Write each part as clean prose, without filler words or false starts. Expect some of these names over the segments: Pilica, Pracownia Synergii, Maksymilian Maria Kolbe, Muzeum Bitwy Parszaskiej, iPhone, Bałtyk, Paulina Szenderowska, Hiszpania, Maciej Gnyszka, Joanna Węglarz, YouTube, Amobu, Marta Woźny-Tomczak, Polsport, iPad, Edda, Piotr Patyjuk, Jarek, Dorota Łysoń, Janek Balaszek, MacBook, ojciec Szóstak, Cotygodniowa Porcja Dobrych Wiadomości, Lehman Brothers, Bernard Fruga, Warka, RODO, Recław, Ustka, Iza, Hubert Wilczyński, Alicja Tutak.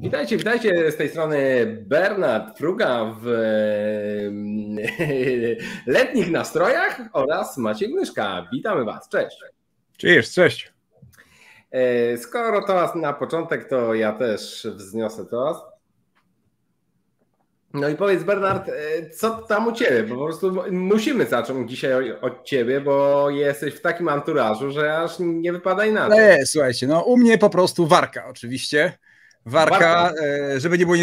Witajcie, witajcie, z tej strony Bernard Fruga w letnich nastrojach oraz Maciej Gnyszka. Witamy Was, cześć. Cześć, cześć. Skoro toast na początek, to ja też wzniosę toast. No i powiedz, Bernard, co tam u Ciebie? Bo po prostu musimy zacząć dzisiaj od Ciebie, bo jesteś w takim anturażu, że aż nie wypada inaczej. Nie, słuchajcie, no u mnie po prostu Warka oczywiście. Warka, żeby nie było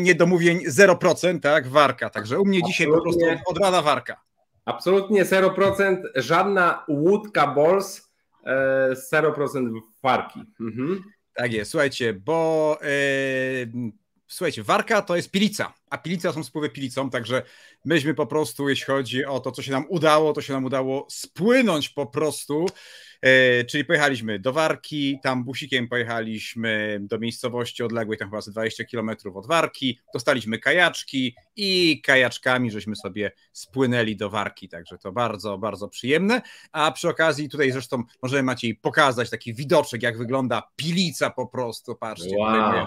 niedomówień, 0%, tak? Warka. Także u mnie dzisiaj absolutnie, po prostu od rana Warka. Absolutnie 0%, żadna łódka bols, 0% Warki. Mhm. Tak jest, słuchajcie, bo słuchajcie, Warka to jest Pilica, a Pilica są spływy Pilicą, także myśmy po prostu, jeśli chodzi o to, co się nam udało, to się nam udało spłynąć po prostu. Czyli pojechaliśmy do Warki, tam busikiem pojechaliśmy do miejscowości odległej, tam chyba 20 km od Warki, dostaliśmy kajaczki i kajaczkami żeśmy sobie spłynęli do Warki, także to bardzo, bardzo przyjemne, a przy okazji tutaj zresztą możemy Maciej pokazać taki widoczek, jak wygląda Pilica po prostu, patrzcie. Wow.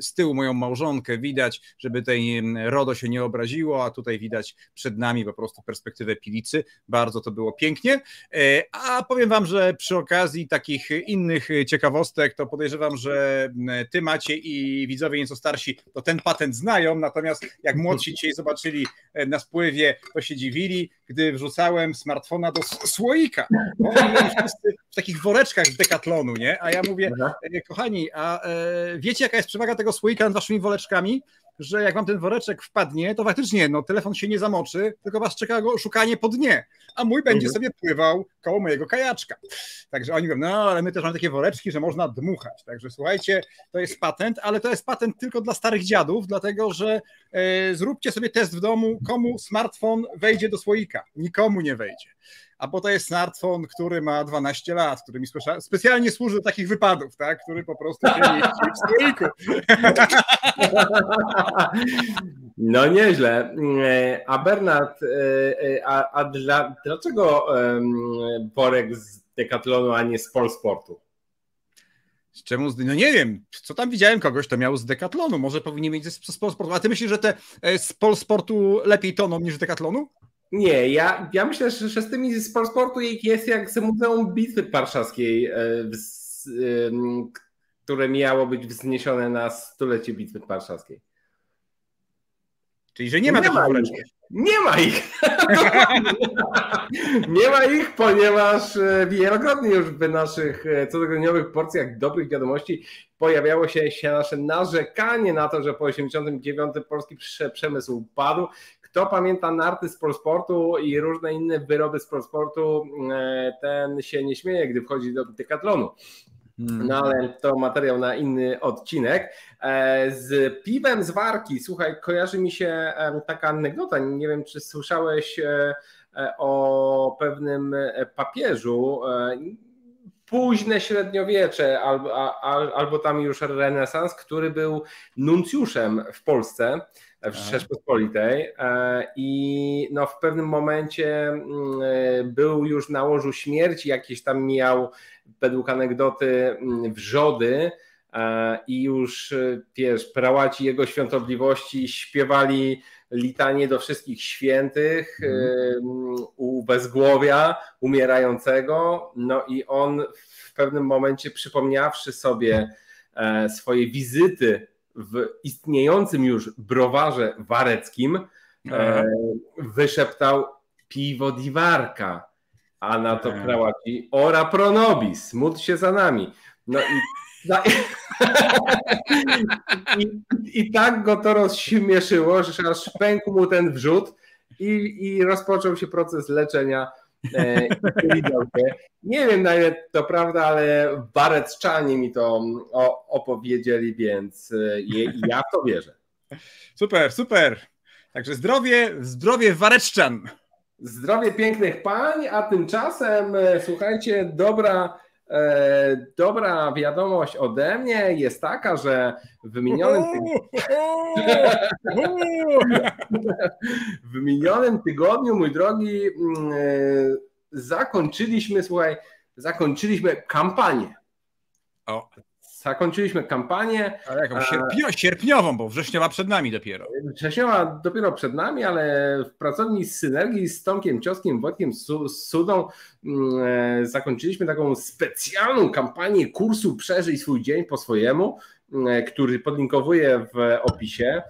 Z tyłu moją małżonkę widać, żeby tutaj RODO się nie obraziło, a tutaj widać przed nami po prostu perspektywę Pilicy. Bardzo to było pięknie. A powiem Wam, że przy okazji takich innych ciekawostek, to podejrzewam, że Ty, Maciej, i widzowie nieco starsi to ten patent znają, natomiast jak młodsi dzisiaj zobaczyli na spływie, to się dziwili, gdy wrzucałem smartfona do słoika. Oni mieli wszyscy w takich woreczkach z Decathlonu, nie? A ja mówię, kochani, a wiecie, jaka jest przewaga tego słoika nad waszymi woreczkami, że jak wam ten woreczek wpadnie, to faktycznie no, telefon się nie zamoczy, tylko was czeka go szukanie po dnie, a mój będzie sobie pływał koło mojego kajaczka. Także oni mówią, no ale my też mamy takie woreczki, że można dmuchać. Także słuchajcie, to jest patent, ale to jest patent tylko dla starych dziadów, dlatego że zróbcie sobie test w domu, komu smartfon wejdzie do słoika. Nikomu nie wejdzie. A bo to jest smartfon, który ma 12 lat, który mi specjalnie służy do takich wypadów, tak? Który po prostu się mieści w słoiku. No nieźle. A Bernard, dlaczego worek z Decathlonu, a nie z Polsportu? Czemu? No nie wiem, co tam widziałem kogoś, to miał z Decathlonu, może powinien mieć z Polsportu. A ty myślisz, że te z Polsportu lepiej toną niż z Decathlonu? Nie, ja myślę, że z tymi z Polsportu jest jak z Muzeum Bitwy Parszaskiej, które miało być wzniesione na stulecie Bitwy Parszaskiej. Czyli, że nie ma takich woreczków. Nie ma ich. Nie ma ich, ponieważ wielokrotnie już w naszych cotygodniowych porcjach dobrych wiadomości pojawiało się nasze narzekanie na to, że po 1989 polski przemysł upadł. Kto pamięta narty z Polsportu i różne inne wyroby z Polsportu, ten się nie śmieje, gdy wchodzi do Decathlonu. No ale to materiał na inny odcinek. Z piwem z Warki, słuchaj, kojarzy mi się taka anegdota, nie wiem, czy słyszałeś o pewnym papieżu, późne średniowiecze albo tam już renesans, który był nuncjuszem w Polsce, w Rzeczpospolitej, i no w pewnym momencie był już na łożu śmierci, jakieś tam miał według anegdoty wrzody i już, wiesz, prałaci jego świątobliwości śpiewali litanie do wszystkich świętych u bezgłowia umierającego, no i on w pewnym momencie, przypomniawszy sobie swoje wizyty w istniejącym już browarze wareckim, wyszeptał piwo di Warka, a na to prałaci ora pro nobis, módl się za nami. No i I tak go to rozśmieszyło, że aż pękł mu ten wrzód i rozpoczął się proces leczenia. Nie wiem, na ile to prawda, ale warecczanie mi to opowiedzieli, więc ja w to wierzę. Super, super. Także zdrowie wareczczan. Zdrowie pięknych pań, a tymczasem, słuchajcie, dobra wiadomość ode mnie jest taka, że w minionym tygodniu, mój drogi, zakończyliśmy kampanię. zakończyliśmy kampanię. Ale jaką sierpniową, bo wrześniowa przed nami dopiero. Wrześniowa dopiero przed nami, ale w pracowni Synergii z Tomkiem Cioskiem, Wojtkiem Sudą zakończyliśmy taką specjalną kampanię kursu Przeżyj swój dzień po swojemu, który podlinkowuję w opisie.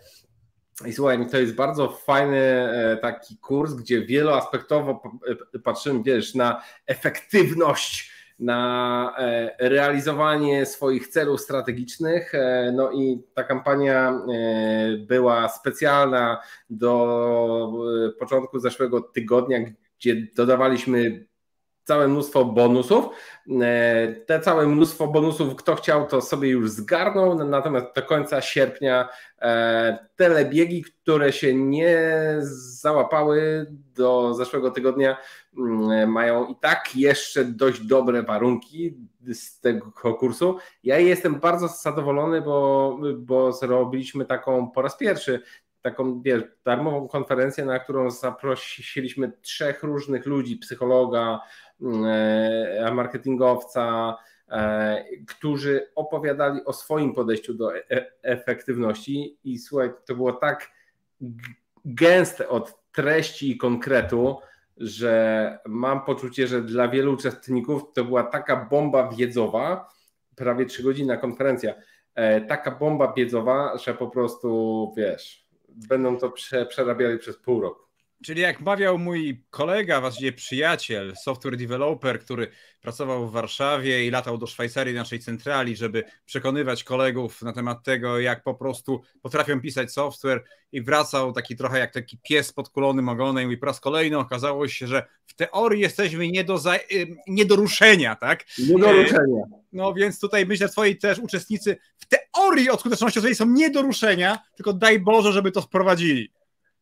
I słuchaj, to jest bardzo fajny taki kurs, gdzie wieloaspektowo patrzymy, wiesz, na efektywność, na realizowanie swoich celów strategicznych. No i ta kampania była specjalna do początku zeszłego tygodnia, gdzie dodawaliśmy całe mnóstwo bonusów. Te całe mnóstwo bonusów, kto chciał, to sobie już zgarnął, natomiast do końca sierpnia telebiegi, które się nie załapały do zeszłego tygodnia, mają i tak jeszcze dość dobre warunki z tego kursu. Ja jestem bardzo zadowolony, bo zrobiliśmy taką po raz pierwszy taką, wiesz, darmową konferencję, na którą zaprosiliśmy 3 różnych ludzi, psychologa, marketingowca, którzy opowiadali o swoim podejściu do efektywności i słuchaj, to było tak gęste od treści i konkretu, że mam poczucie, że dla wielu uczestników to była taka bomba wiedzowa, prawie 3-godzinna konferencja, taka bomba wiedzowa, że po prostu, wiesz, będą to przerabiali przez pół roku. Czyli jak mawiał mój kolega, właściwie przyjaciel, software developer, który pracował w Warszawie i latał do Szwajcarii, naszej centrali, żeby przekonywać kolegów na temat tego, jak po prostu potrafią pisać software, i wracał taki trochę jak taki pies pod kulonym ogonem i po raz kolejny okazało się, że w teorii jesteśmy nie do ruszenia, tak? Nie do ruszenia. No więc tutaj myślę, że twoi też uczestnicy w teorii od skuteczności są nie do ruszenia, tylko daj Boże, żeby to wprowadzili.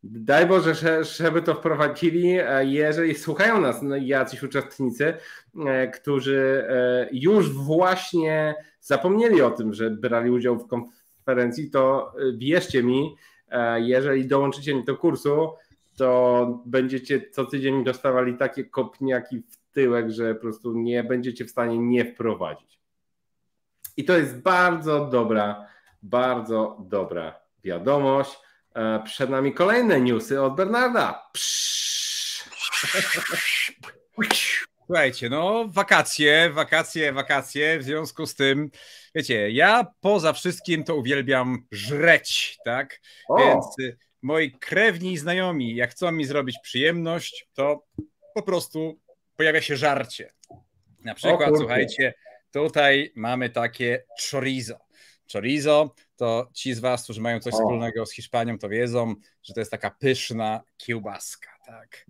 Daj Boże, żeby to wprowadzili, jeżeli słuchają nas jacyś uczestnicy, którzy już właśnie zapomnieli o tym, że brali udział w konferencji, to wierzcie mi, jeżeli dołączycie do kursu, to będziecie co tydzień dostawali takie kopniaki w tyłek, że po prostu nie będziecie w stanie nie wprowadzić. I to jest bardzo dobra wiadomość. Przed nami kolejne newsy od Bernarda. Słuchajcie, no wakacje, w związku z tym, wiecie, ja poza wszystkim to uwielbiam żreć, tak? Więc moi krewni i znajomi, jak chcą mi zrobić przyjemność, to po prostu pojawia się żarcie. Na przykład, słuchajcie, tutaj mamy takie chorizo. To ci z was, którzy mają coś wspólnego z Hiszpanią, to wiedzą, że to jest taka pyszna kiełbaska, tak?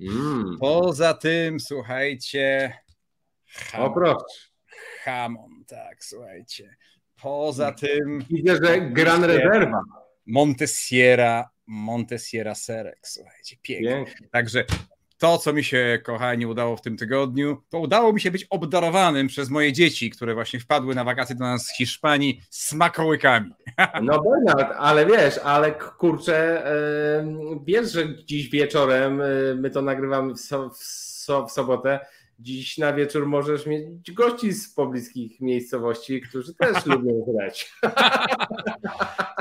Poza tym, słuchajcie, hamon, tak, słuchajcie. Poza tym... Widzę, że Gran Reserva. Montesierra serek, słuchajcie, pięknie. Także to, co mi się, kochani, udało w tym tygodniu, to udało mi się być obdarowanym przez moje dzieci, które właśnie wpadły na wakacje do nas z Hiszpanii, smakołykami. No Bernard, ale wiesz, ale kurczę, wiesz, że dziś wieczorem, my to nagrywamy w sobotę, dziś na wieczór możesz mieć gości z pobliskich miejscowości, którzy też lubią grać.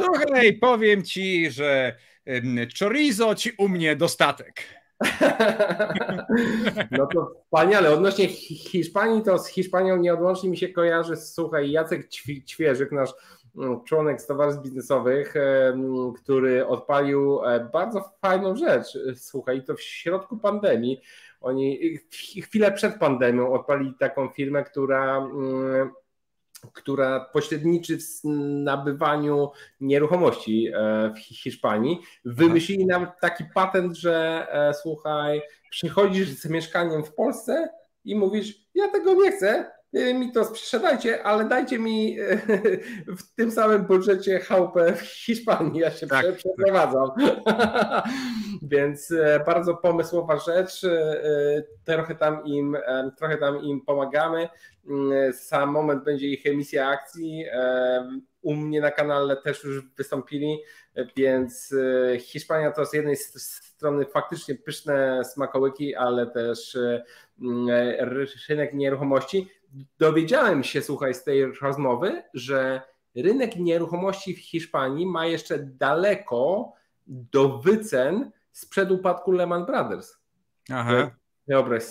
Słuchaj, powiem ci, że chorizo ci u mnie dostatek. No to wspaniale. Odnośnie Hiszpanii, to z Hiszpanią nieodłącznie mi się kojarzy, słuchaj, Jacek Ćwierzyk, nasz członek z towarzystw biznesowych, który odpalił bardzo fajną rzecz, słuchaj, to w środku pandemii. Oni chwilę przed pandemią odpalili taką firmę, która pośredniczy w nabywaniu nieruchomości w Hiszpanii. Wymyślili nam taki patent, że słuchaj, przychodzisz z mieszkaniem w Polsce i mówisz, ja tego nie chcę, mi to sprzedajcie, ale dajcie mi w tym samym budżecie chałupę w Hiszpanii, ja się przeprowadzam. Więc bardzo pomysłowa rzecz, trochę tam im pomagamy. Za moment będzie ich emisja akcji, u mnie na kanale też już wystąpili, więc Hiszpania to z jednej strony faktycznie pyszne smakołyki, ale też rynek nieruchomości. dowiedziałem się, słuchaj, z tej rozmowy, że rynek nieruchomości w Hiszpanii ma jeszcze daleko do wycen sprzed upadku Lehman Brothers. Aha. Wyobraź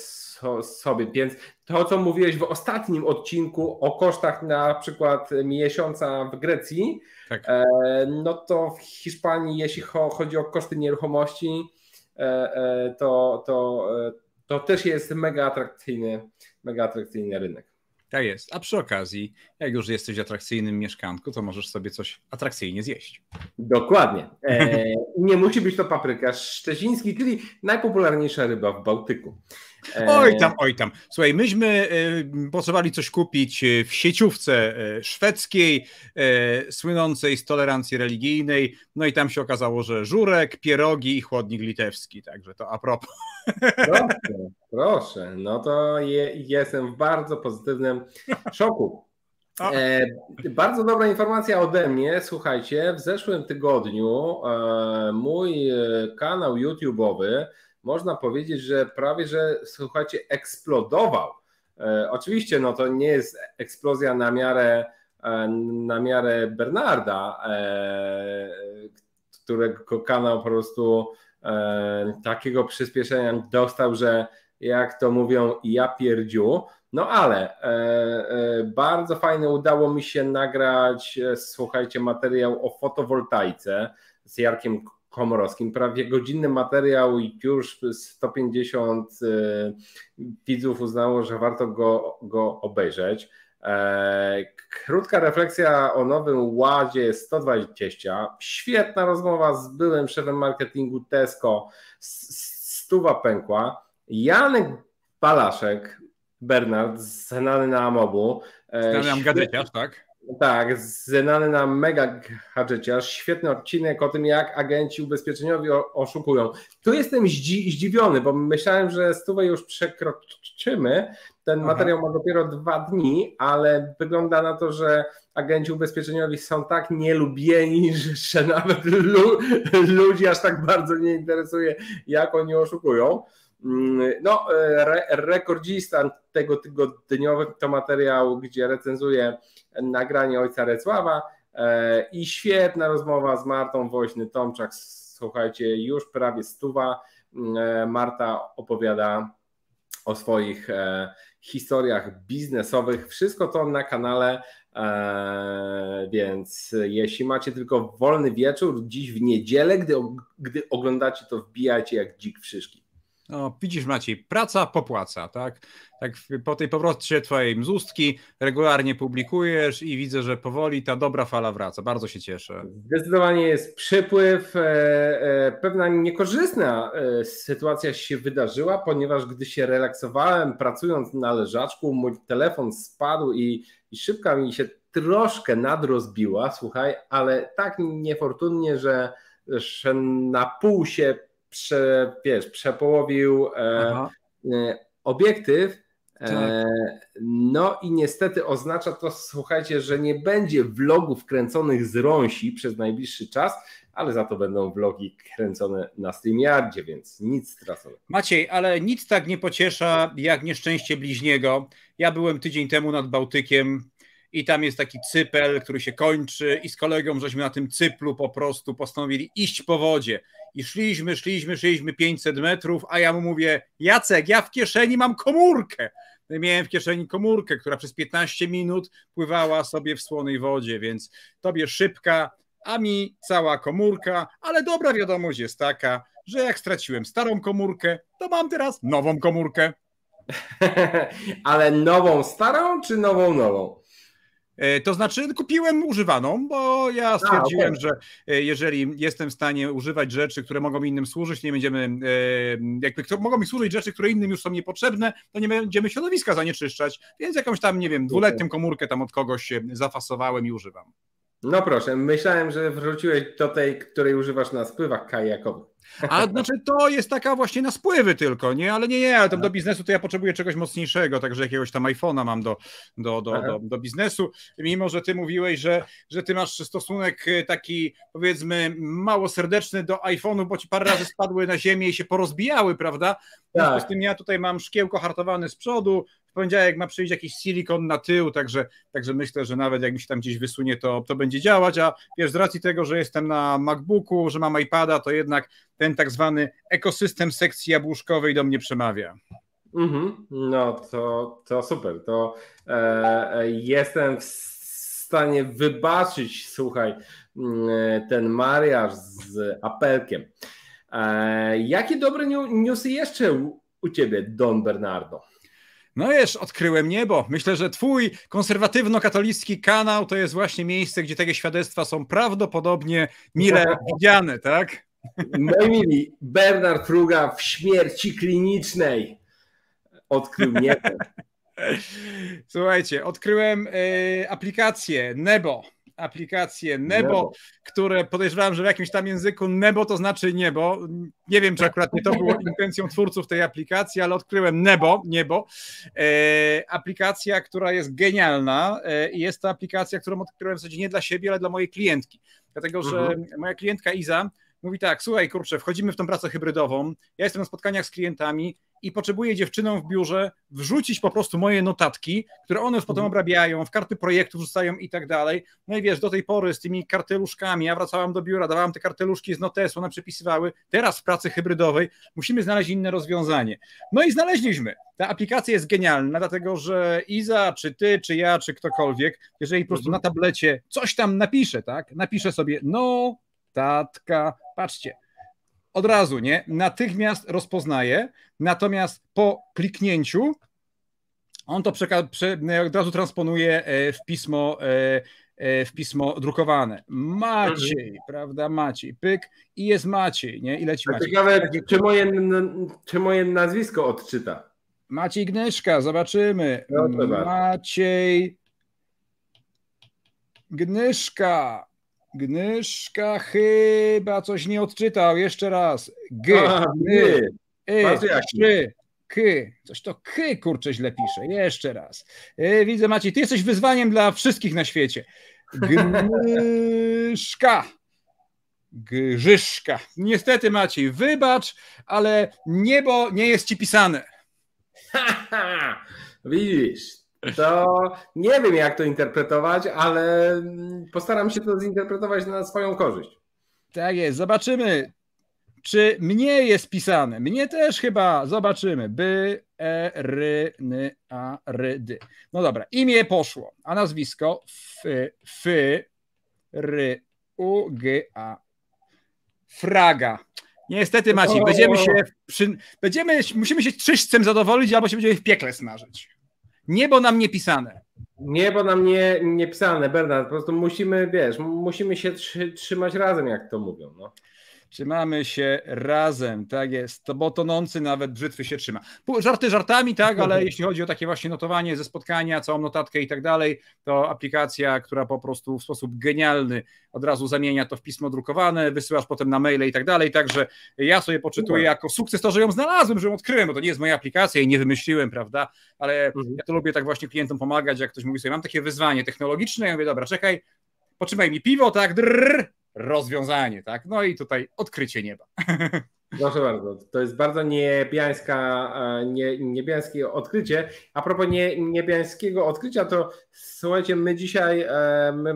sobie, więc to, co mówiłeś w ostatnim odcinku o kosztach na przykład miesiąca w Grecji, tak, no to w Hiszpanii, jeśli chodzi o koszty nieruchomości, to też jest mega atrakcyjny rynek. Tak jest, a przy okazji, jak już jesteś w atrakcyjnym mieszkanku, to możesz sobie coś atrakcyjnie zjeść. Dokładnie. Nie musi być to papryka szczeciński, czyli najpopularniejsza ryba w Bałtyku. Oj tam. Słuchaj, myśmy potrzebowali coś kupić w sieciówce szwedzkiej, słynącej z tolerancji religijnej, no i tam się okazało, że żurek, pierogi i chłodnik litewski, także to a propos. Proszę, no to jestem w bardzo pozytywnym szoku. Bardzo dobra informacja ode mnie, słuchajcie, w zeszłym tygodniu mój kanał YouTube'owy, można powiedzieć, że prawie, że słuchajcie, eksplodował. Oczywiście, no to nie jest eksplozja na miarę Bernarda, którego kanał po prostu takiego przyspieszenia dostał, że jak to mówią, ja pierdziu. No ale bardzo fajnie udało mi się nagrać, słuchajcie, materiał o fotowoltaice z Jarkiem Komorowskim. Prawie godzinny materiał i już 150 widzów uznało, że warto go obejrzeć. Krótka refleksja o nowym Ładzie 120. Świetna rozmowa z byłym szefem marketingu Tesco. Stuwa pękła. Janek Balaszek, Bernard, znany na Amobu. Znany nam gadżeciarz, tak? Tak, znany na mega gadżeciarz. Świetny odcinek o tym, jak agenci ubezpieczeniowi oszukują. Tu jestem zdziwiony, bo myślałem, że stówę już przekroczymy. Ten materiał ma dopiero 2 dni, ale wygląda na to, że agenci ubezpieczeniowi są tak nielubieni, że nawet ludzi aż tak bardzo nie interesuje, jak oni oszukują. No, rekordzista tego tygodniowy to materiał, gdzie recenzuje nagranie ojca Recława i świetna rozmowa z Martą Woźny-Tomczak. Słuchajcie, już prawie 100. Marta opowiada o swoich historiach biznesowych. Wszystko to na kanale, więc jeśli macie tylko wolny wieczór, dziś w niedzielę, gdy oglądacie to, wbijajcie jak dzik w szyszki. No, widzisz, Maciej, praca popłaca, tak? Tak po tej powrocie twojej mzustki regularnie publikujesz i widzę, że powoli ta dobra fala wraca. Bardzo się cieszę. Zdecydowanie jest przypływ. Pewna niekorzystna sytuacja się wydarzyła, ponieważ gdy się relaksowałem pracując na leżaczku, mój telefon spadł i szybka mi się troszkę nadrozbiła, słuchaj, ale tak niefortunnie, że na pół się przepołowił obiektyw, tak. No i niestety oznacza to, słuchajcie, że nie będzie vlogów kręconych z Rąsi przez najbliższy czas, ale za to będą vlogi kręcone na StreamYardzie, więc nic straconego. Maciej, ale nic tak nie pociesza jak nieszczęście bliźniego. Ja byłem tydzień temu nad Bałtykiem i tam jest taki cypel, który się kończy i z kolegą żeśmy na tym cyplu po prostu postanowili iść po wodzie. I szliśmy 500 metrów, a ja mu mówię: Jacek, ja w kieszeni mam komórkę. Miałem w kieszeni komórkę, która przez 15 minut pływała sobie w słonej wodzie, więc tobie szybka, a mi cała komórka, ale dobra wiadomość jest taka, że jak straciłem starą komórkę, to mam teraz nową komórkę. Ale nową starą czy nową? To znaczy kupiłem używaną, bo ja stwierdziłem, że jeżeli jestem w stanie używać rzeczy, które mogą innym służyć, nie będziemy, jakby mogą mi służyć rzeczy, które innym już są niepotrzebne, to nie będziemy środowiska zanieczyszczać, więc jakąś tam, nie wiem, 2-letnią komórkę tam od kogoś zafasowałem i używam. No proszę, myślałem, że wróciłeś do tej, której używasz na spływach kajakowych. A znaczy to jest taka właśnie na spływy tylko, nie? Ale nie, ale tam do biznesu to ja potrzebuję czegoś mocniejszego, także jakiegoś tam iPhone'a mam do biznesu, mimo że ty mówiłeś, że ty masz stosunek taki, powiedzmy, mało serdeczny do iPhone'u, bo ci parę razy spadły na ziemię i się porozbijały, prawda? W związku z tym ja tutaj mam szkiełko hartowane z przodu, w poniedziałek ma przyjść jakiś silikon na tył, także myślę, że nawet jak mi się tam gdzieś wysunie, to będzie działać, a wiesz, z racji tego, że jestem na MacBooku, że mam iPada, to jednak ten tak zwany ekosystem sekcji jabłuszkowej do mnie przemawia. No to super, to jestem w stanie wybaczyć, słuchaj, ten mariaż z apelkiem. Jakie dobre newsy jeszcze u ciebie, Don Bernardo? No wiesz, odkryłem niebo. Myślę, że twój konserwatywno-katolicki kanał to jest właśnie miejsce, gdzie takie świadectwa są prawdopodobnie mile widziane, tak? No mili, Bernard Fruga w śmierci klinicznej odkrył niebo. Słuchajcie, odkryłem aplikację Nebo. Aplikację Nebo, które podejrzewałem, że w jakimś tam języku Nebo to znaczy niebo. Nie wiem, czy akurat nie to było intencją twórców tej aplikacji, ale odkryłem niebo. Aplikacja, która jest genialna i jest to aplikacja, którą odkryłem w zasadzie nie dla siebie, ale dla mojej klientki. Dlatego, że moja klientka Iza mówi tak, słuchaj kurczę, wchodzimy w tą pracę hybrydową, ja jestem na spotkaniach z klientami i potrzebuję dziewczynom w biurze wrzucić po prostu moje notatki, które one już potem obrabiają, w karty projektów wrzucają i tak dalej. No i wiesz, do tej pory z tymi karteluszkami, ja wracałam do biura, dawałam te karteluszki z notesu, one przepisywały. Teraz w pracy hybrydowej musimy znaleźć inne rozwiązanie. No i znaleźliśmy. Ta aplikacja jest genialna, dlatego że Iza, czy ty, czy ja, czy ktokolwiek, jeżeli po prostu na tablecie coś tam napisze, tak? Napiszę sobie, no, tatka, patrzcie. Od razu, nie? Natychmiast rozpoznaje, natomiast po kliknięciu on to od razu transponuje w pismo drukowane. Maciej, prawda? Maciej, pyk i jest Maciej, nie? I leci Maciej. Ciekawe, czy moje nazwisko odczyta. Maciej Gnyszka, zobaczymy. Maciej Gnyszka. Gnyszka chyba coś nie odczytał. Jeszcze raz. Coś to ky, kurczę, źle pisze. Jeszcze raz. Widzę, Maciej, ty jesteś wyzwaniem dla wszystkich na świecie. Gnyszka. Grzyszka. Niestety, Maciej, wybacz, ale niebo nie jest ci pisane. Widzisz. To nie wiem, jak to interpretować, ale postaram się to zinterpretować na swoją korzyść. Tak jest, zobaczymy, czy mnie jest pisane. Mnie też chyba, zobaczymy. By, R, N, A, R, D. No dobra, imię poszło, a nazwisko F, R, U, G, A. Fraga. Niestety, Maciej, musimy się czyśćcem zadowolić, albo się będziemy w piekle smażyć. Niebo nam nie pisane. Niebo nam nie pisane, Bernard. Po prostu musimy się trzymać razem, jak to mówią. No. Trzymamy się razem, tak jest. To bo tonący nawet brzytwy się trzyma. Żarty żartami, tak, ale jeśli chodzi o takie właśnie notowanie ze spotkania, całą notatkę i tak dalej, to aplikacja, która po prostu w sposób genialny od razu zamienia to w pismo drukowane, wysyłasz potem na maile i tak dalej, także ja sobie poczytuję jako sukces to, że ją znalazłem, że ją odkryłem, bo to nie jest moja aplikacja i nie wymyśliłem, prawda, ale ja to lubię tak właśnie klientom pomagać, jak ktoś mówi sobie, mam takie wyzwanie technologiczne, ja mówię, dobra, czekaj, potrzymaj mi piwo, tak, rozwiązanie, tak? No i tutaj odkrycie nieba. Proszę bardzo, to jest bardzo niebiańskie odkrycie. A propos niebiańskiego odkrycia, to słuchajcie, my dzisiaj my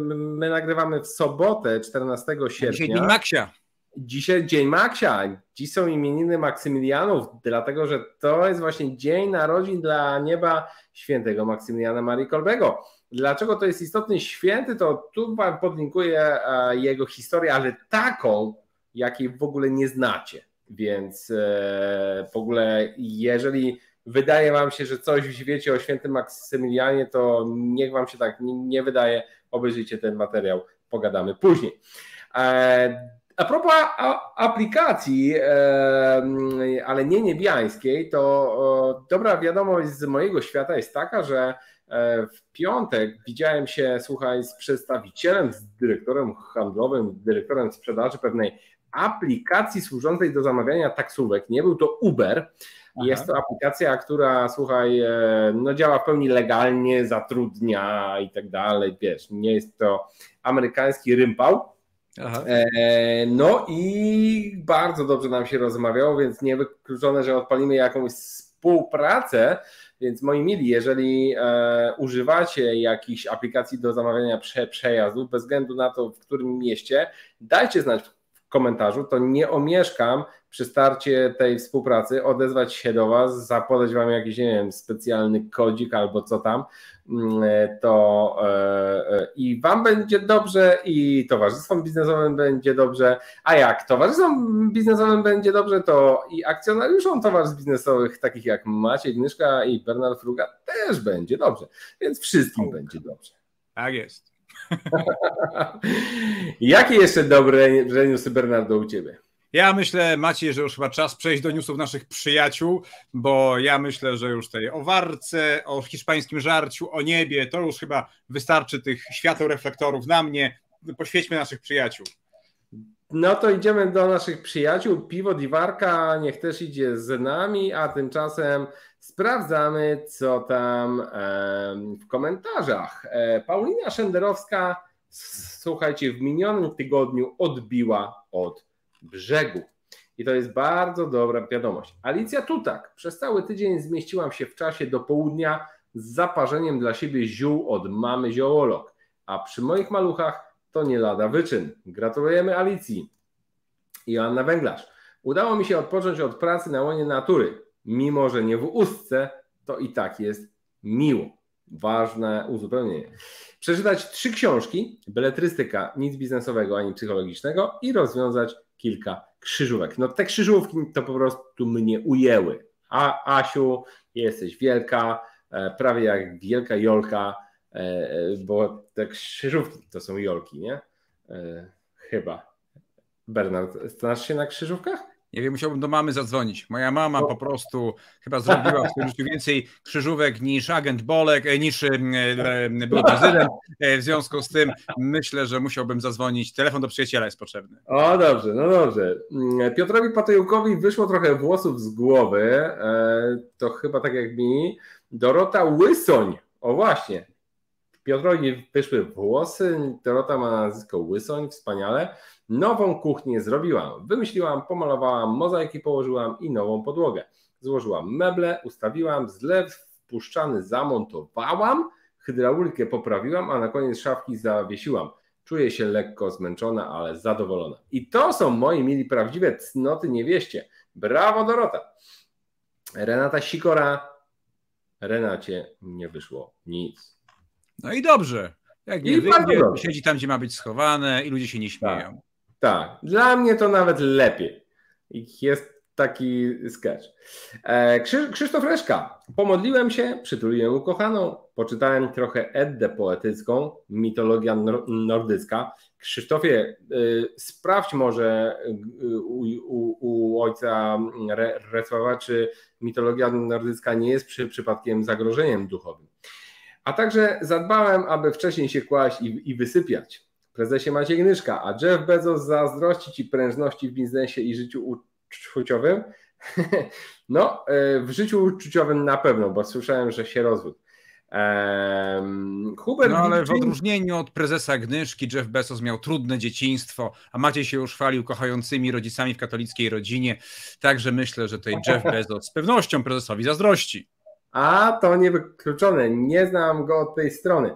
nagrywamy w sobotę 14 sierpnia. Dzisiaj Dzień Maksia. Dzisiaj Dzień Maksia. Dziś są imieniny Maksymilianów, dlatego że to jest właśnie dzień narodzin dla nieba świętego Maksymiliana Marii Kolbego. Dlaczego to jest istotny święty, to tu wam podlinkuję jego historię, ale taką, jakiej w ogóle nie znacie. Więc w ogóle jeżeli wydaje wam się, że coś wiecie o świętym Maksymilianie, to niech wam się tak nie wydaje. Obejrzyjcie ten materiał, pogadamy później. A propos aplikacji, ale nie niebiańskiej, to dobra wiadomość z mojego świata jest taka, że w piątek widziałem się, słuchaj, z przedstawicielem, z dyrektorem handlowym, dyrektorem sprzedaży pewnej aplikacji służącej do zamawiania taksówek. Nie był to Uber. Aha. Jest to aplikacja, która, słuchaj, no działa w pełni legalnie, zatrudnia i tak dalej. Wiesz, nie jest to amerykański rympał. Aha. No i bardzo dobrze nam się rozmawiało, więc niewykluczone, że odpalimy jakąś współpracę, Więc moi mili, jeżeli używacie jakichś aplikacji do zamawiania przejazdu, bez względu na to, w którym mieście, dajcie znać w komentarzu, to nie omieszkam przy starcie tej współpracy odezwać się do Was, zapodać Wam jakiś, nie wiem, specjalny kodzik albo co tam, to i Wam będzie dobrze, i towarzystwom biznesowym będzie dobrze, a jak towarzystwom biznesowym będzie dobrze, to i akcjonariuszom towarzystw biznesowych, takich jak Maciej Gnyszka i Bernard Fruga, też będzie dobrze, więc wszystkim będzie dobrze. Tak jest. Jakie jeszcze dobre newsy, Bernardo, u Ciebie? Ja myślę, Maciej, że już chyba czas przejść do newsów naszych przyjaciół, bo ja myślę, że już tej o Warce, o hiszpańskim żarciu, o niebie, to już chyba wystarczy tych świateł reflektorów na mnie. Poświećmy naszych przyjaciół. No to idziemy do naszych przyjaciół. Piwo i Warka niech też idzie z nami, a tymczasem sprawdzamy, co tam w komentarzach. Paulina Szenderowska, słuchajcie, w minionym tygodniu odbiła od brzegu. I to jest bardzo dobra wiadomość. Alicja Tutak. Przez cały tydzień zmieściłam się w czasie do południa z zaparzeniem dla siebie ziół od mamy ziołolog. A przy moich maluchach to nie lada wyczyn. Gratulujemy Alicji. Joanna Węglarz. Udało mi się odpocząć od pracy na łonie natury. Mimo że nie w Ustce, to i tak jest miło. Ważne uzupełnienie. Przeczytać 3 książki, beletrystyka, nic biznesowego ani psychologicznego, i rozwiązać kilka krzyżówek. No te krzyżówki to po prostu mnie ujęły. A Asiu, jesteś wielka, prawie jak wielka Jolka, bo te krzyżówki to są Jolki, nie? Chyba. Bernard, znasz się na krzyżówkach? Nie wiem, musiałbym do mamy zadzwonić. Moja mama po prostu chyba zrobiła w tym życiu więcej krzyżówek niż agent Bolek, niż był prezydent. W związku z tym myślę, że musiałbym zadzwonić. Telefon do przyjaciela jest potrzebny. O, dobrze, no dobrze. Piotrowi Patyjukowi wyszło trochę włosów z głowy. To chyba tak jak mi. Dorota Łysoń. O właśnie. Piotrowi wyszły włosy. Dorota ma nazwisko Łysoń. Wspaniale. Nową kuchnię zrobiłam, wymyśliłam, pomalowałam, mozaiki położyłam i nową podłogę. Złożyłam meble, ustawiłam, zlew wpuszczany zamontowałam, hydraulikę poprawiłam, a na koniec szafki zawiesiłam. Czuję się lekko zmęczona, ale zadowolona. I to są, moi mili, prawdziwe cnoty niewieście. Brawo, Dorota! Renata Sikora. Renacie nie wyszło nic. No i dobrze. Jak nie wyjdzie, siedzi tam, gdzie ma być schowane i ludzie się nie śmieją. Tak, dla mnie to nawet lepiej. Jest taki sketch. Krzysztof Reszka. Pomodliłem się, przytuliłem ukochaną, poczytałem trochę Eddę poetycką, mitologia nordycka. Krzysztofie, sprawdź może u ojca Recława, czy mitologia nordycka nie jest przypadkiem zagrożeniem duchowym. A także zadbałem, aby wcześniej się kłaść i wysypiać. Prezesie Maciej Gnyszka, a Jeff Bezos zazdrości Ci prężności w biznesie i życiu uczuciowym? No, w życiu uczuciowym na pewno, bo słyszałem, że się rozwiódł. No ale w odróżnieniu od prezesa Gnyszki, Jeff Bezos miał trudne dzieciństwo, a Maciej się już chwalił kochającymi rodzicami w katolickiej rodzinie. Także myślę, że tutaj Jeff Bezos z pewnością prezesowi zazdrości. A to niewykluczone, nie znam go od tej strony.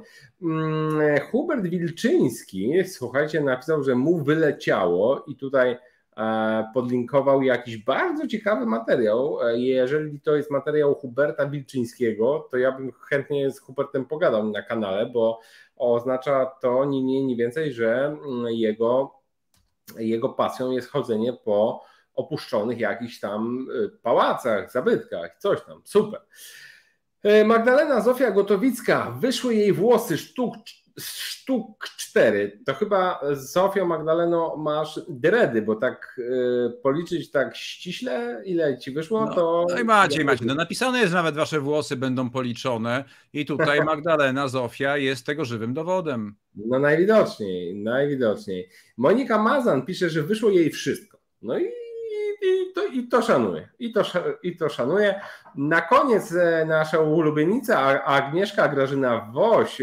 Hubert Wilczyński, słuchajcie, napisał, że mu wyleciało i tutaj podlinkował jakiś bardzo ciekawy materiał. Jeżeli to jest materiał Huberta Wilczyńskiego, to ja bym chętnie z Hubertem pogadał na kanale, bo oznacza to nie mniej, nie więcej, że jego pasją jest chodzenie po opuszczonych jakichś tam pałacach, zabytkach, coś tam, super. Magdalena Zofia Gotowicka, wyszły jej włosy sztuk 4. To chyba, Zofio, Magdaleno, masz dredy, bo tak policzyć tak ściśle, ile ci wyszło, no, to... Najbardziej macie, no napisane jest nawet, wasze włosy będą policzone i tutaj Magdalena Zofia jest tego żywym dowodem. No najwidoczniej, najwidoczniej. Monika Mazan pisze, że wyszło jej wszystko. No i to szanuję. I to szanuję. Na koniec nasza ulubienica Agnieszka Grażyna Woś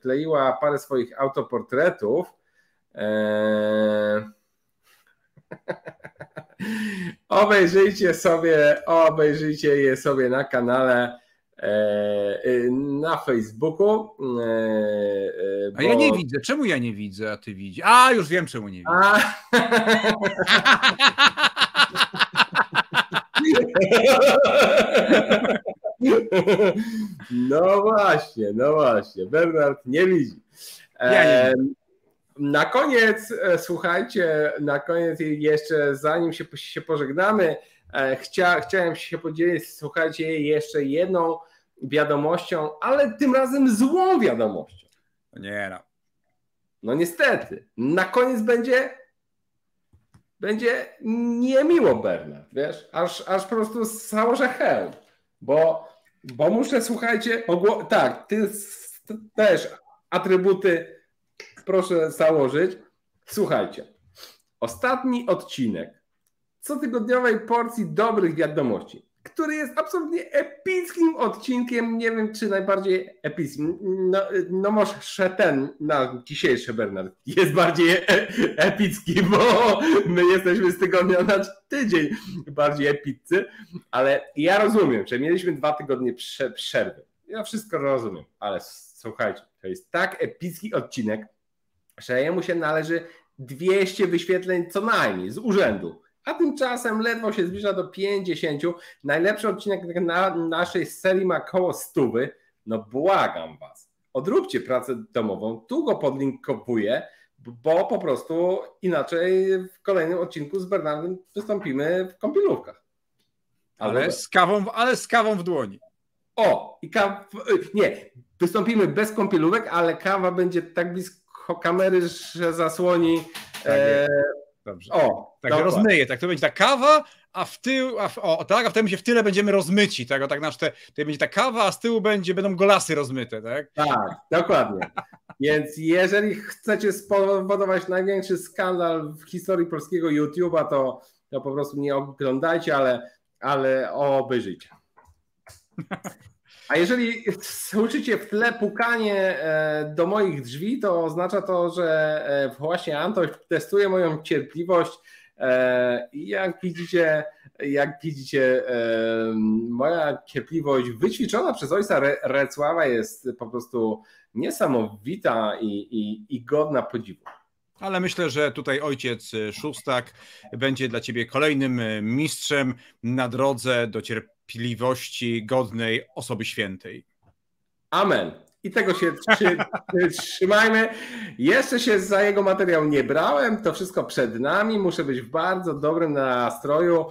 wkleiła parę swoich autoportretów. Obejrzyjcie je sobie na kanale. na Facebooku. Bo... A ja nie widzę. Czemu ja nie widzę, a ty widzisz? A, już wiem, czemu nie widzę. No właśnie, no właśnie. Bernard nie widzi. Ja nie widzę. Na koniec, słuchajcie, na koniec jeszcze zanim się pożegnamy, chciałem się podzielić, słuchajcie, jeszcze jedną wiadomością, ale tym razem złą wiadomością. Nie no. No niestety. Na koniec będzie niemiło, Bernard, wiesz, aż po prostu założę hełm, bo muszę, słuchajcie, tak, ty też atrybuty proszę założyć. Słuchajcie, ostatni odcinek cotygodniowej porcji dobrych wiadomości, który jest absolutnie epickim odcinkiem, nie wiem, czy najbardziej epickim. No może ten na dzisiejszy, Bernard, jest bardziej epicki, bo my jesteśmy z tygodnia na tydzień bardziej epiccy, ale ja rozumiem, że mieliśmy 2 tygodnie przerwy. Ja wszystko rozumiem, ale słuchajcie, to jest tak epicki odcinek, że jemu się należy 200 wyświetleń co najmniej z urzędu. A tymczasem ledwo się zbliża do 50. Najlepszy odcinek na naszej serii ma koło 100. No błagam was, odróbcie pracę domową, tu go podlinkowuję, bo po prostu inaczej w kolejnym odcinku z Bernardem wystąpimy w kąpielówkach. Ale z kawą w dłoni. O, i kawa... Nie, wystąpimy bez kąpielówek, ale kawa będzie tak blisko kamery, że zasłoni... Dobrze. O, tak rozmyję, tak to będzie ta kawa, a w tył, a wtedy się w tyle będziemy rozmyci, tak, tutaj będzie ta kawa, a z tyłu będą golasy rozmyte, tak? Tak, dokładnie. Więc jeżeli chcecie spowodować największy skandal w historii polskiego YouTube'a, to po prostu nie oglądajcie, ale obejrzyjcie. A jeżeli słyszycie w tle pukanie do moich drzwi, to oznacza to, że właśnie Antoś testuje moją cierpliwość i jak widzicie, moja cierpliwość wyćwiczona przez ojca Recława jest po prostu niesamowita i godna podziwu. Ale myślę, że tutaj ojciec Szóstak będzie dla ciebie kolejnym mistrzem na drodze do cierpliwości godnej osoby świętej. Amen. I tego się trzymajmy. Jeszcze się za jego materiał nie brałem. To wszystko przed nami. Muszę być w bardzo dobrym nastroju,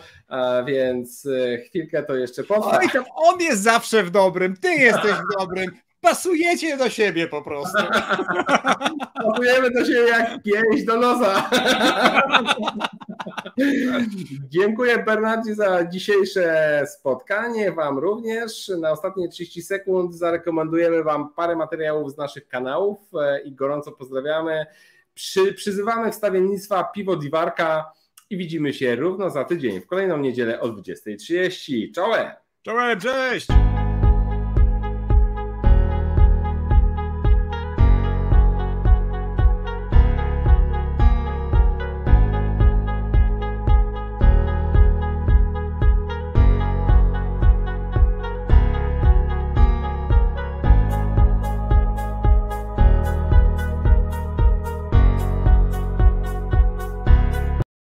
więc chwilkę to jeszcze potrwa. Oj, tam on jest zawsze w dobrym. Ty jesteś w dobrym. Pasujecie do siebie po prostu. Pasujemy do siebie jak pięść do nosa. Dziękuję, Bernardzie, za dzisiejsze spotkanie. Wam również. Na ostatnie 30 sekund zarekomendujemy wam parę materiałów z naszych kanałów i gorąco pozdrawiamy. Przyzywamy wstawiennictwa Piwo i Warka i widzimy się równo za tydzień w kolejną niedzielę o 20:30. Czołem! Cześć!